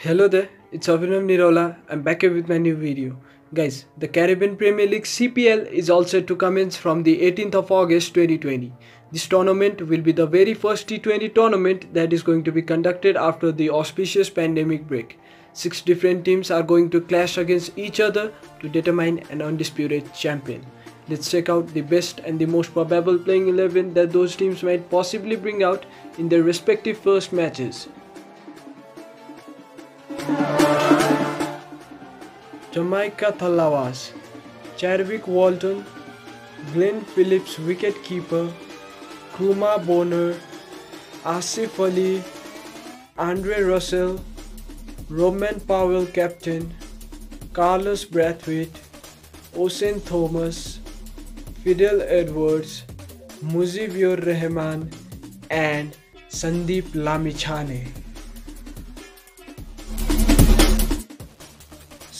Hello there, it's Abhinav Niraula. I'm back here with my new video. Guys, the Caribbean Premier League CPL is all set to commence from the 18th of August 2020. This tournament will be the very first T20 tournament that is going to be conducted after the auspicious pandemic break. 6 different teams are going to clash against each other to determine an undisputed champion. Let's check out the best and the most probable playing 11 that those teams might possibly bring out in their respective first matches. Jamaica Tallawahs: Chadwick Walton, Glenn Phillips wicketkeeper, Krumah Bonner, Asif Ali, Andre Russell, Rovman Powell captain, Carlos Brathwaite, Oshane Thomas, Fidel Edwards, Muzibur Rahman and Sandeep Lamichhane.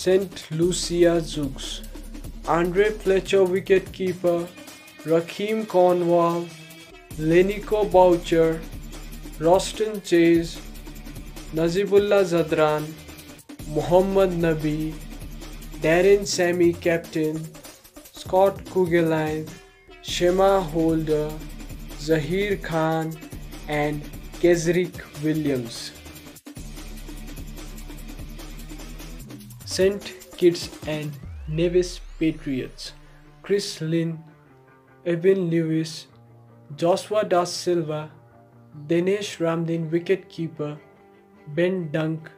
Saint Lucia Six: Andre Fletcher wicketkeeper, Rakim Conwall, Lenico Boucher, Rostin Chase, Najibullah Zadran, Mohammad Nabi, Darren Sammy captain, Scott Kuggeleine, Shema Holder, Zahir Khan and Kezrick Williams. Saint Kitts and Nevis Patriots: Chris Lynn, Evan Lewis, Joshua Das Silva, Denesh Ramdin wicketkeeper, Ben Dunk,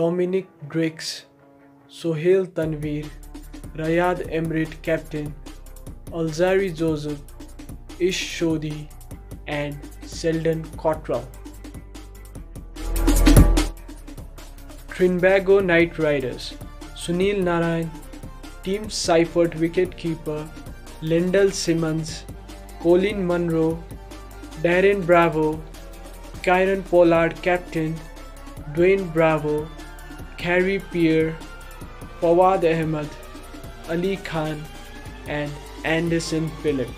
Dominic Drakes, Sohail Tanvir, Riyad Emirates captain, Alzari Joseph, Ish Shodhi and Selden Cottrell. Trinbago Knight Riders: Sunil Narayan, Tim Seifert wicketkeeper, Lendl Simmons, Colin Munro, Darren Bravo, Kyron Pollard captain, Dwayne Bravo, Carey Pierre, Fawad Ahmed, Ali Khan and Anderson Phillip.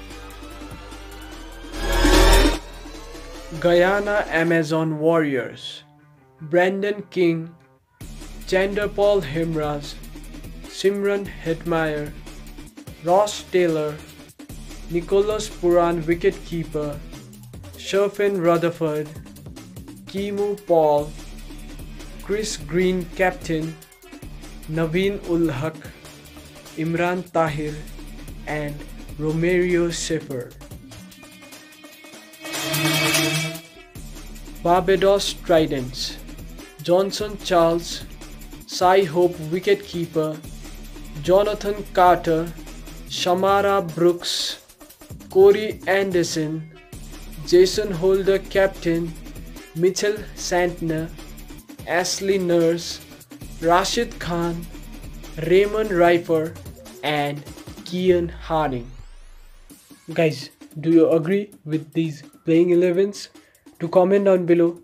Guyana Amazon Warriors: Brandon King, Chanderpaul Hemraj, Simran Hetmeyer, Ross Taylor, Nicholas Puran wicketkeeper, Sherfin Rutherford, Kimu Paul, Chris Green captain, Naveen Ul Haq, Imran Tahir and Romario Shepherd. Barbados Tridents: Johnson Charles, Cy Hope wicketkeeper, Jonathan Carter, Shamara Brooks, Corey Anderson, Jason Holder captain, Mitchell Santner, Ashley Nurse, Rashid Khan, Raymond Rifer and Kian Harding. Guys, do you agree with these playing 11s? Do comment down below.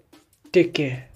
Take care.